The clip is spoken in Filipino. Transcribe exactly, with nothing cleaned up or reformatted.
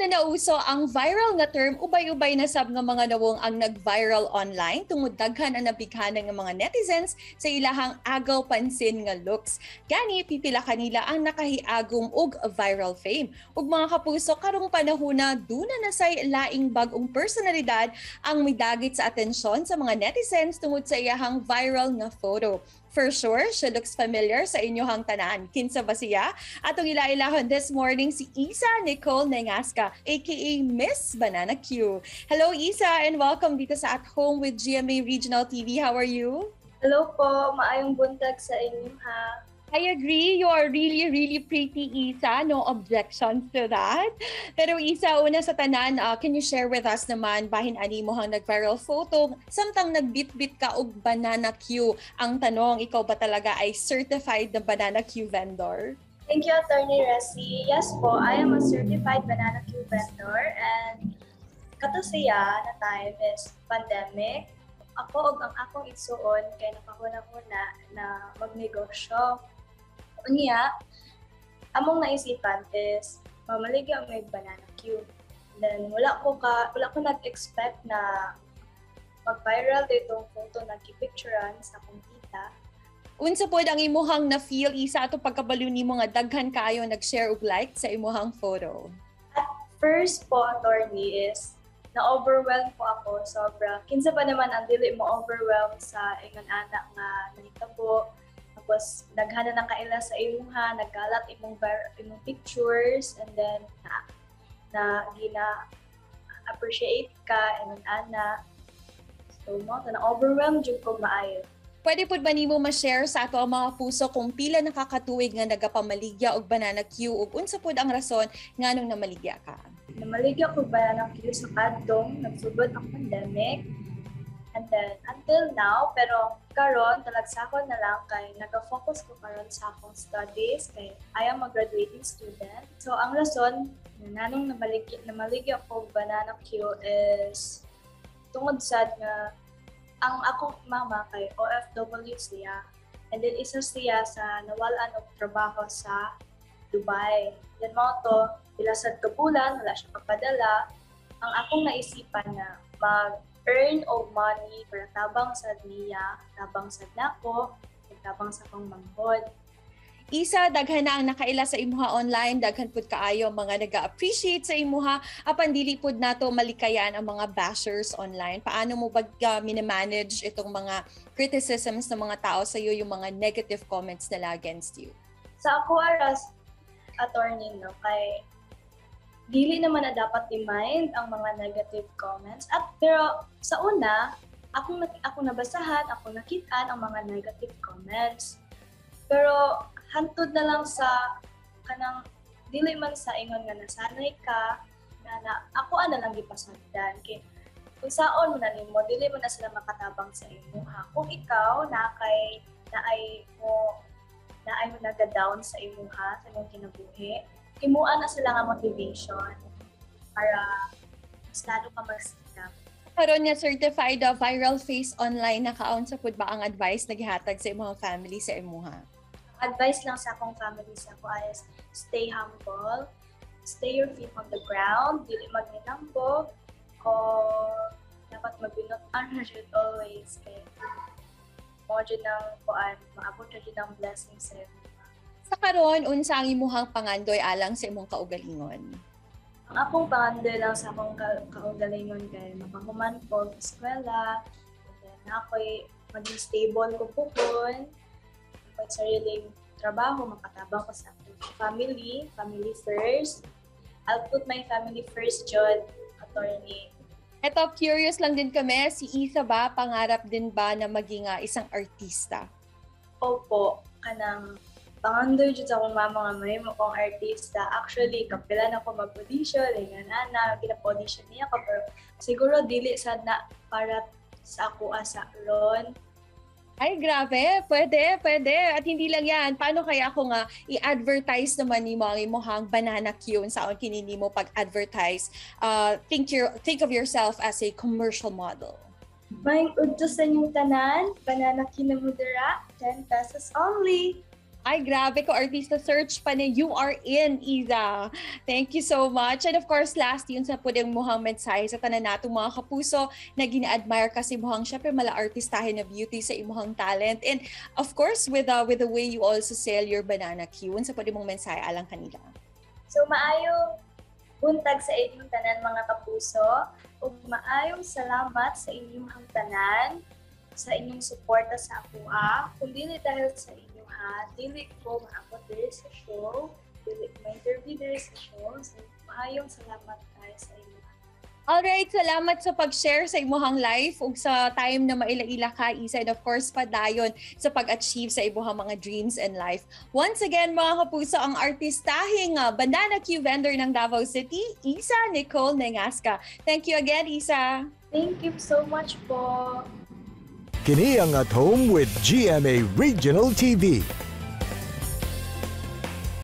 na nauso ang viral nga term, ubay-ubay na sab nga mga nawong ang nag-viral online tungod daghan ang nabighanan nga mga netizens sa ilahang agaw pansin nga looks. Gani pipila kanila ang nakahiagom og viral fame. Ug mga kapuso, karong panahona duna na say laing bag-ong personalidad ang midagit sa atensyon sa mga netizens tungod sa iyahang viral nga photo. For sure, she looks familiar sa inyohang tanan. Kinsa ba siya? Atong ila-ilahon this morning si Isa Nicole Nengaska, aka Miss Banana Cue. Hello Isa, and welcome dito sa At Home with G M A Regional T V. How are you? Hello po, maayong buntag sa inyo ha. I agree, you are really, really pretty, Isa. No objections to that. Pero Isa, una sa tanan, uh, can you share with us naman bahin ani mo hang nag-viral photo? Samtang nagbitbit ka og Banana Cue, ang tanong, ikaw ba talaga ay certified na Banana Cue vendor? Thank you, Attorney Resi. Yes po, I am a certified Banana Cue vendor. And katusaya na time is pandemic. Ako og ang akong igsuon kay nakahuna-huna na magnegosyo. Unya, among naisipan is mamaligya ang may Banana Cue. Then wala ko ka wala ko nag-expect na mag-viral dito ang photo na gipicturan sa akong tita. Unsa pod ang imuhang na feel Isa ato pagkabalo nimo nga daghan kaayo nag-share og like sa imuhang photo? At first po, attorney, is na-overwhelm po ako sobra. Kinsa pa naman ang dili mo overwhelm sa ingon anak nga nahitabo. Tapos naghana na kaila sa imuha, naggalat imong imong pictures, and then na, na gina appreciate ka ingon anak. So mo na overwhelm jud ko maayo. Pwede po ba nimo ma-share sa ato ang mga puso kung pila nakakatuig nga nagapamaligya og Banana Cue ug unsa pod ang rason nganong namaligya ka? Namaligya ko Banana Cue sa kadtong nagsubod ang pandemic. And then until now, pero karon talagsakon na lang kay naga-focus ko karon sa akong studies kay I am a graduating student. So ang rason nganong namaligya namaligya ko Banana Cue is tungod sad nga ang akong mama kay O F W siya, and then isa siya sa nawalan og trabaho sa Dubai. Yan mo to, bilasad ka bulan, wala siya pagpadala. Ang akong naisipan na mag-earn of money para tabang sa niya, tabang sa nako, tabang sa akong manghod. Isa, daghan na ang nakaila sa imuha online, daghan pud kaayo mga naga-appreciate sa imuha, apan dili pud nato malikayan ang mga bashers online. Paano mo ba uh, minamanage itong mga criticisms ng mga tao sa iyo, yung mga negative comments nila against you? Sa ako aras, attorney, no, kay dili naman na dapat i-mind ang mga negative comments. At pero sa una, akong, akong nabasahan, akong nakitaan ang mga negative comments. Pero hantod na lang sa kanang dili man sa ingon nga nasanay ka na, na ako ana lang gipasagdan kay kung saon mo na nimo dili mo na sila makatabang sa imo ha. Kung ikaw na kay na ay mo na ay mo naga-down sa imo ha sa imong kinabuhi, imuan na sila nga motivation para mas lalo ka magsikap. Karon nga certified uh, viral face online, nakaon sa pud ba ang advice na gihatag sa imong family sa imo ha? Advice lang sa akong family sa ako is stay humble, stay your feet on the ground, dili magninampo, o dapat mabinot unrigid always kay mo jud nang kuan maabot jud ang blessing sa imo. Sa karon unsa ang imuhang pangandoy alang sa imong kaugalingon? Ang akong pangandoy lang sa akong ka kaugalingon kay mapahuman ko sa eskwela, na ako'y maging stable ko pupon. Sa sariling trabaho, makatabang ko sa family, family first. I'll put my family first, John, attorney. Eto, curious lang din kami, si Isa ba, pangarap din ba na maging uh, isang artista? Opo, kanang pangandoy dyan sa akong mama nga may mo kong artista. Actually, kapila na ako mag-audition, ay nga na, na kinap-audition niya ako, pero siguro dili sad na para sa ako asa ron. Ay, grabe. Pwede, pwede. At hindi lang yan. Paano kaya kung uh, i-advertise naman ni mga imuhang Banana Cue sa on kinini mo pag-advertise? Uh, think, your, think of yourself as a commercial model. May utos sa inyong tanan, Banana Cue na mudura, ten pesos only. Ay, grabe ko. Artista search pa ni You Are In, Isa. Thank you so much. And of course, last yun sa pudeng muhang mensahe sa tanan natong mga kapuso na gina-admire kasi muhang syempre mala artistahin na beauty sa imuhang talent. And of course, with, uh, with the way you also sell your banana cue, sa pwede mong mensahe alang kanila. So, maayong buntag sa inyong tanan, mga kapuso. Ug maayong salamat sa inyong hangtanan, sa inyong suporta sa akua. Kung dili dahil sa inyo ha, dili ko maabot diri sa show, dili may interview diri sa show. So, maayong salamat tayo sa inyo. Alright, salamat sa pag-share sa imuhang life ug sa time na maila-ila ka, Isa, and of course padayon sa pag-achieve sa imuhang mga dreams and life. Once again, mga kapuso, ang artistahing uh, Banana Cue vendor ng Davao City, Isa Nicole Nengaska. Thank you again, Isa. Thank you so much po. Kini ang At Home with G M A Regional T V.